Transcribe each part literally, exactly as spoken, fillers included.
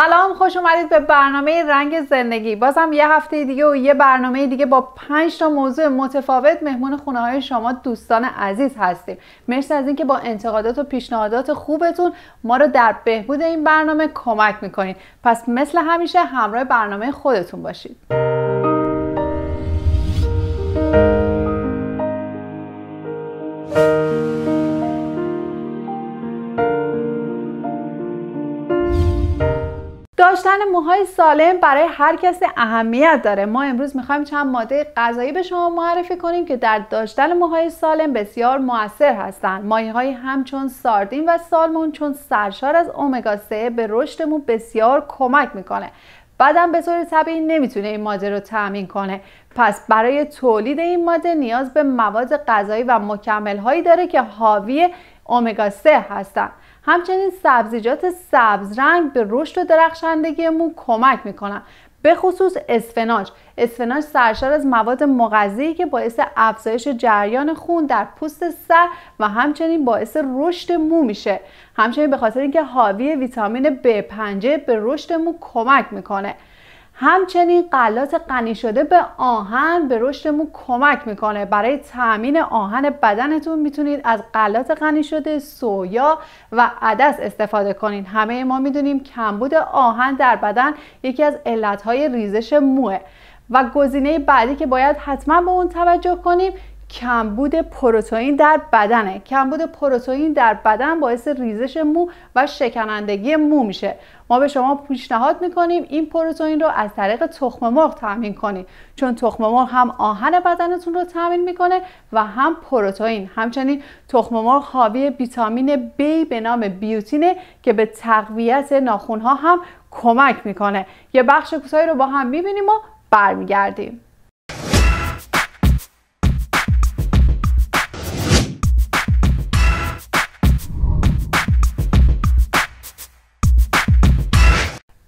سلام، خوش اومدید به برنامه رنگ زندگی. بازم یه هفته دیگه و یه برنامه دیگه با پنج تا موضوع متفاوت مهمون خونه های شما دوستان عزیز هستیم. مرسی از اینکه با انتقادات و پیشنهادات خوبتون ما رو در بهبود این برنامه کمک میکنید. پس مثل همیشه همراه برنامه خودتون باشید. داشتن موهای سالم برای هر کسی اهمیت داره. ما امروز میخوایم چند ماده غذایی به شما معرفی کنیم که در داشتن موهای سالم بسیار موثر هستند. مایه‌های همچون ساردین و سالمون چون سرشار از امگا سه به رشد مو بسیار کمک میکنه. بدن به طور طبیعی نمیتونه این ماده رو تأمین کنه، پس برای تولید این ماده نیاز به مواد غذایی و مکمل‌هایی داره که حاوی امگا سه هستند. همچنین سبزیجات سبز رنگ به رشد و درخشندگی مو کمک میکنن، به خصوص اسفناج. اسفناج سرشار از مواد مغذی که باعث افزایش جریان خون در پوست سر و همچنین باعث رشد مو میشه. همچنین به خاطر اینکه حاوی ویتامین بی پنج به رشد مو کمک میکنه. همچنین غلات غنی شده به آهن به رشد مو کمک میکنه. برای تامین آهن بدنتون میتونید از غلات غنی شده، سویا و عدس استفاده کنین. همه ما میدونیم کمبود آهن در بدن یکی از علتهای ریزش موه. و گزینه بعدی که باید حتما به اون توجه کنیم کمبود پروتئین در بدنه. کمبود پروتئین در بدن باعث ریزش مو و شکنندگی مو میشه. ما به شما پیشنهاد میکنیم این پروتئین رو از طریق تخم مرغ تامین کنید، چون تخم مرغ هم آهن بدنتون رو تامین میکنه و هم پروتئین. همچنین تخم مرغ حاوی ویتامین بی به نام بیوتینه که به تقویت ناخونها هم کمک میکنه. یه بخش کوتاهی رو با هم میبینیم و برمیگردیم.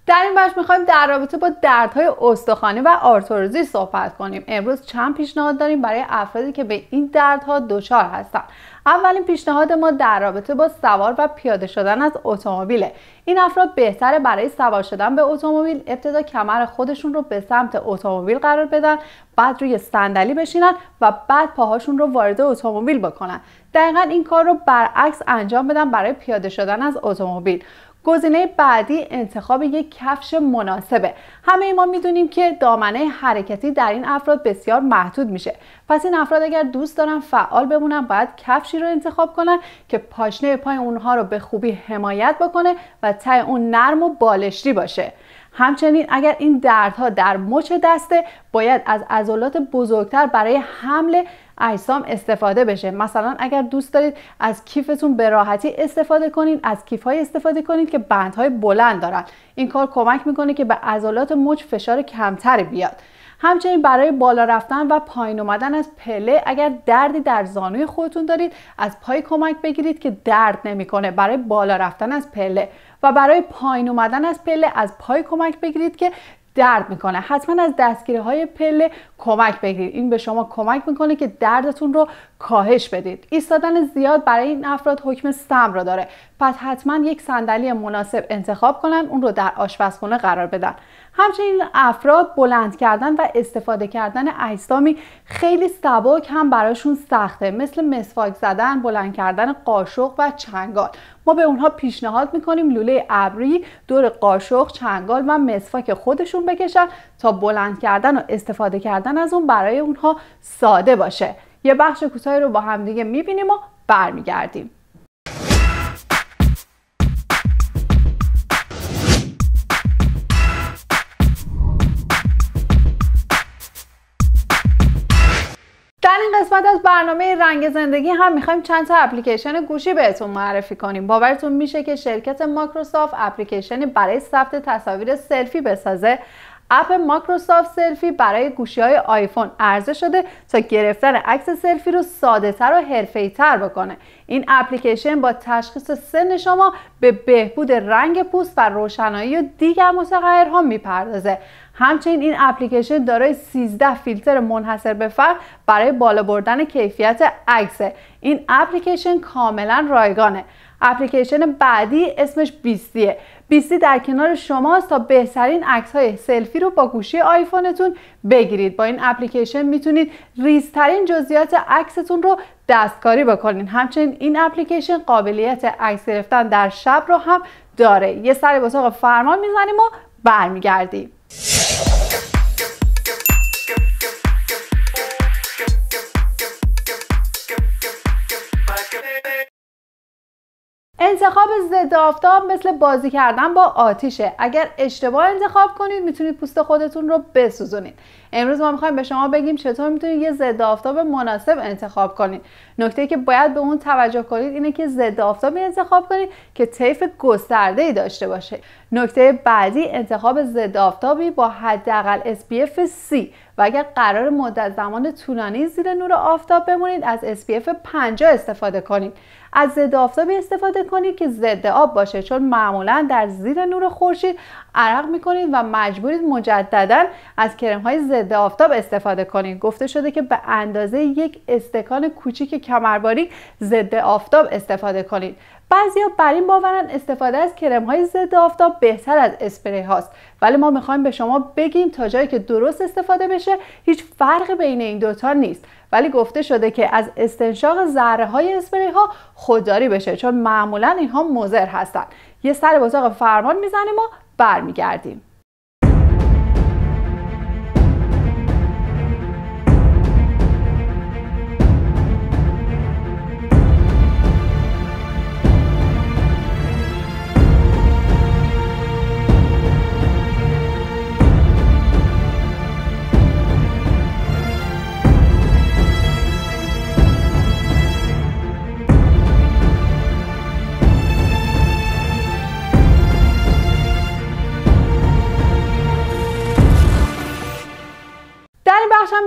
در این بخش میخوایم در رابطه با دردهای استخوانی و آرتوریتی صحبت کنیم. امروز چند پیشنهاد داریم برای افرادی که به این دردها دچار هستند. اولین پیشنهاد ما در رابطه با سوار و پیاده شدن از اتومبیله. این افراد بهتره برای سوار شدن به اتومبیل ابتدا کمر خودشون رو به سمت اتومبیل قرار بدن، بعد روی صندلی بشینن و بعد پاهاشون رو وارد اتومبیل بکنن. دقیقاً این کار رو برعکس انجام بدن برای پیاده شدن از اتومبیل. گزینه بعدی انتخاب یک کفش مناسبه. همه ما میدونیم که دامنه حرکتی در این افراد بسیار محدود میشه، پس این افراد اگر دوست دارن فعال بمونن باید کفشی رو انتخاب کنن که پاشنه پای اونها رو به خوبی حمایت بکنه و ته اون نرم و بالشتی باشه. همچنین اگر این دردها در مچ دسته باید از عضلات بزرگتر برای حمل اجسام استفاده بشه. مثلا اگر دوست دارید از کیفتون به راحتی استفاده کنید، از کیف‌های استفاده کنید که بندهای بلند دارن. این کار کمک میکنه که به عضلات مچ فشار کمتری بیاد. همچنین برای بالا رفتن و پایین اومدن از پله اگر دردی در زانوی خودتون دارید از پای کمک بگیرید که درد نمیکنه برای بالا رفتن از پله، و برای پایین اومدن از پله از پای کمک بگیرید که درد میکنه. حتما از دستگیره های پله کمک بگیرید. این به شما کمک میکنه که دردتون رو کاهش بدید. ایستادن زیاد برای این افراد حکم سم را داره، پس حتما یک صندلی مناسب انتخاب کنن، اون رو در آشپزخونه قرار بدن. همچنین افراد بلند کردن و استفاده کردن اجسامی خیلی سبک هم براشون سخته، مثل مسواک زدن، بلند کردن قاشق و چنگال. ما به اونها پیشنهاد میکنیم لوله ابری دور قاشق، چنگال و مسواک خودشون بکشن تا بلند کردن و استفاده کردن از اون برای اونها ساده باشه. یه بخش کوتاهی رو با همدیگه میبینیم و برمیگردیم. قسمت از برنامه رنگ زندگی هم میخوایم چند تا اپلیکیشن گوشی بهتون معرفی کنیم. باورتون میشه که شرکت مایکروسافت اپلیکیشنی برای ثبت تصاویر سلفی بسازه؟ اپ مایکروسافت سلفی برای گوشی‌های آیفون عرضه شده تا گرفتن عکس سلفی رو ساده‌تر و حرفه‌ای‌تر بکنه. این اپلیکیشن با تشخیص سن شما به بهبود رنگ پوست و روشنایی و دیگر متغیرها میپردازه. همچنین این اپلیکیشن دارای سیزده فیلتر منحصر به فرد برای بالا بردن کیفیت عکس. این اپلیکیشن کاملا رایگانه. اپلیکیشن بعدی اسمش بیستیه. بیستی در کنار شماست تا بهترین عکس‌های سلفی رو با گوشی آیفونتون بگیرید. با این اپلیکیشن میتونید ریزترین جزئیات عکستون رو دستکاری بکنین. همچنین این اپلیکیشن قابلیت عکس گرفتن در شب رو هم داره. یه سری به اتاق فرمان میزنیم و برمیگردیم. انتخاب ضد آفتاب مثل بازی کردن با آتیشه. اگر اشتباه انتخاب کنید میتونید پوست خودتون رو بسوزونید. امروز ما میخوایم به شما بگیم چطور میتونید یه ضد آفتاب مناسب انتخاب کنید. نکته که باید به اون توجه کنید اینه که ضد آفتابی انتخاب کنید که طیف گسترده‌ای داشته باشه. نکته بعدی انتخاب ضد آفتابی با حداقل اس پی اف سی و اگر قرار مدت زمان طولانی زیر نور آفتاب بمونید از اس پی اف پنجاه استفاده کنید. از ضد آفتابی استفاده کنید که ضد آب باشه، چون معمولا در زیر نور خورشید عرق میکنید و مجبورید مجددا از کرم های ضد آفتاب استفاده کنید. گفته شده که به اندازه یک استکان کوچیک کمرباری ضد آفتاب استفاده کنید. بعضیا بر این باورن استفاده از کرم های ضد آفتاب بهتر از اسپری هاست، ولی ما میخوایم به شما بگیم تا جایی که درست استفاده بشه هیچ فرقی بین این دوتا نیست، ولی گفته شده که از استنشاق ذره های اسپری ها خودداری بشه، چون معمولا اینها مضر هستن. یه سر به اتاق فرمان میزنیم و برمیگردیم.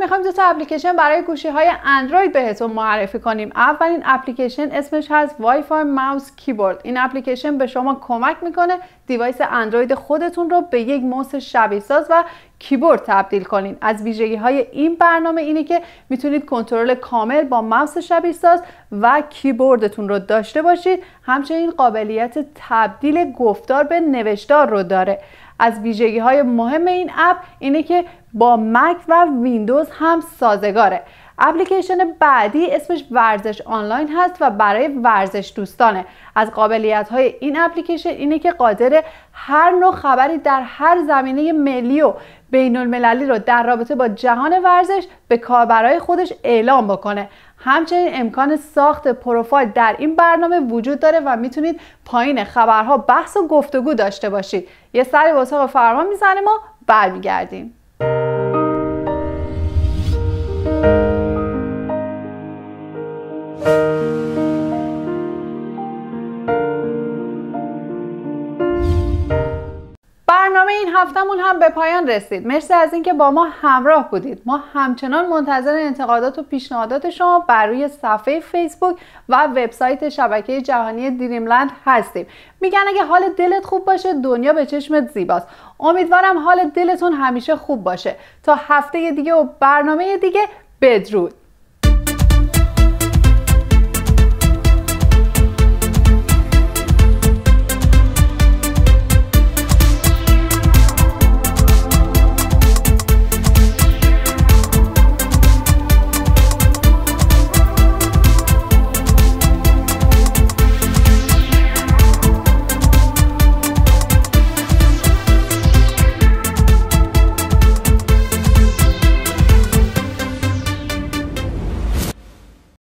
میخوایم دو تا اپلیکیشن برای گوشی های اندروید بهتون معرفی کنیم. اولین اپلیکیشن اسمش هست وایفای ماوس کیبورد. این اپلیکیشن به شما کمک میکنه دیوایس اندروید خودتون رو به یک موس شبیه ساز و کیبورد تبدیل کنین. از ویژگی های این برنامه اینه که میتونید کنترل کامل با ماوس شبیه ساز و کیبوردتون رو داشته باشید. همچنین قابلیت تبدیل گفتار به نوشتار رو داره. از ویژگی های مهم این اپ اینه که با مک و ویندوز هم سازگاره. اپلیکیشن بعدی اسمش ورزش آنلاین هست و برای ورزش دوستانه. از قابلیت های این اپلیکیشن اینه که قادر هر نوع خبری در هر زمینه ملی و بین المللی رو در رابطه با جهان ورزش به کاربرای خودش اعلام بکنه. همچنین امکان ساخت پروفایل در این برنامه وجود داره و میتونید پایین خبرها بحث و گفتگو داشته باشید. یه سری به اتاق فرمان میزنیم و برمیگردیم. این هفتمون هم به پایان رسید. مرسی از اینکه با ما همراه بودید. ما همچنان منتظر انتقادات و پیشنهادات شما بر روی صفحه فیسبوک و وبسایت شبکه جهانی دریم لند هستیم. میگن اگه حال دلت خوب باشه دنیا به چشمت زیباست. امیدوارم حال دلتون همیشه خوب باشه. تا هفته دیگه و برنامه دیگه، بدرود.